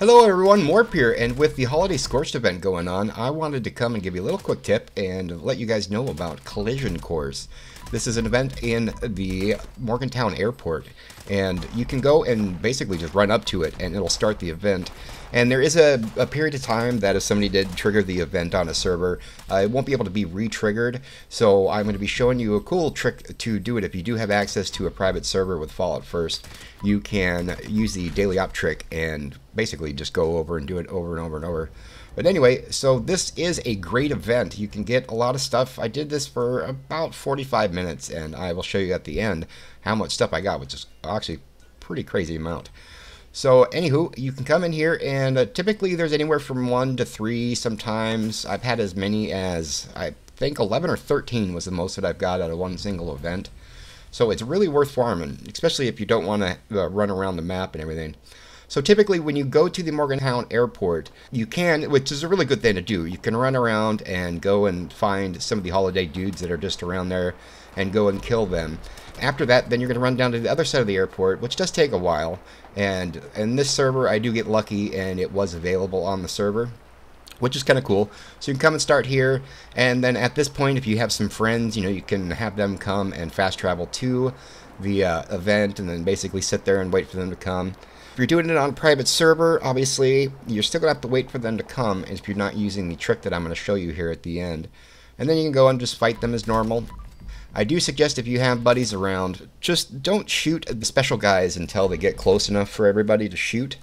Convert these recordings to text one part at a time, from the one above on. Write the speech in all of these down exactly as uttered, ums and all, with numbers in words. Hello everyone, Morp here, and with the Holiday Scorched event going on, I wanted to come and give you a little quick tip and let you guys know about Collision Course. This is an event in the Morgantown Airport, and you can go and basically just run up to it and it'll start the event. And there is a, a period of time that if somebody did trigger the event on a server, uh, it won't be able to be re-triggered. So I'm going to be showing you a cool trick to do it if you do have access to a private server with Fallout First. You can use the Daily Ops trick and basically just go over and do it over and over and over. But anyway, so this is a great event. You can get a lot of stuff. I did this for about forty-five minutes, and I will show you at the end how much stuff I got, which is actually a pretty crazy amount. So anywho, you can come in here, and uh, typically there's anywhere from one to three sometimes. I've had as many as, I think, eleven or thirteen was the most that I've got out of one single event. So it's really worth farming, especially if you don't want to uh, run around the map and everything. So typically when you go to the Morgantown Airport, you can, which is a really good thing to do, you can run around and go and find some of the holiday dudes that are just around there and go and kill them. After that, then you're going to run down to the other side of the airport, which does take a while. And in this server, I do get lucky, and it was available on the server, which is kind of cool. So you can come and start here, and then at this point, if you have some friends, you know, you can have them come and fast travel to the uh, event, and then basically sit there and wait for them to come. If you're doing it on a private server, obviously, you're still going to have to wait for them to come if you're not using the trick that I'm going to show you here at the end. And then you can go and just fight them as normal. I do suggest if you have buddies around, just don't shoot the special guys until they get close enough for everybody to shoot.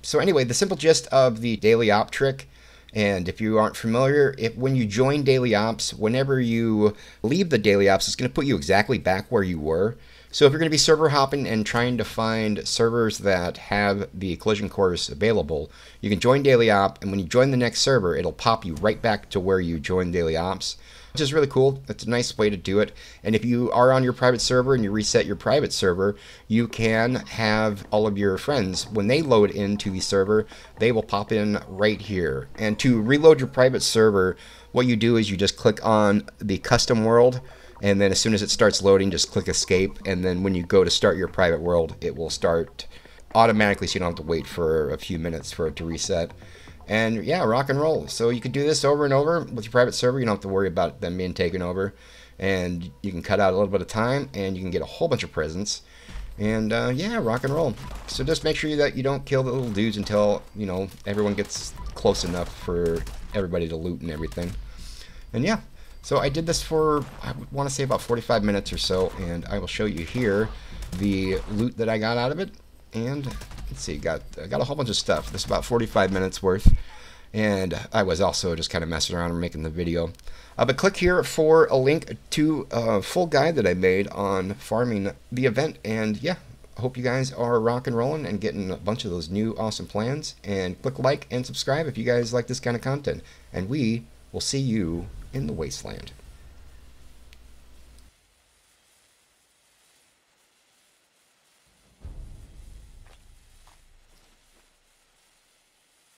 So anyway, the simple gist of the Daily Op trick, and if you aren't familiar, if when you join Daily Ops, whenever you leave the Daily Ops, it's going to put you exactly back where you were. So if you're going to be server hopping and trying to find servers that have the Collision Course available, you can join Daily Op, and when you join the next server, it'll pop you right back to where you joined Daily Ops, which is really cool. That's a nice way to do it. And if you are on your private server and you reset your private server, you can have all of your friends, when they load into the server, they will pop in right here. And to reload your private server, what you do is you just click on the custom world, and then as soon as it starts loading, just click escape, and then when you go to start your private world, it will start automatically, so you don't have to wait for a few minutes for it to reset. And yeah, rock and roll. So you can do this over and over with your private server. You don't have to worry about them being taken over, and you can cut out a little bit of time, and you can get a whole bunch of presents. And uh, yeah, rock and roll. So just make sure that you don't kill the little dudes until, you know, everyone gets close enough for everybody to loot and everything. And yeah, so I did this for, I want to say, about forty-five minutes or so, and I will show you here the loot that I got out of it. And let's see, got I got a whole bunch of stuff. This is about forty-five minutes worth, and I was also just kind of messing around and making the video. Uh, but click here for a link to a full guide that I made on farming the event. And yeah, hope you guys are rock and rolling and getting a bunch of those new awesome plans. And click like and subscribe if you guys like this kind of content. And we will see you in the wasteland.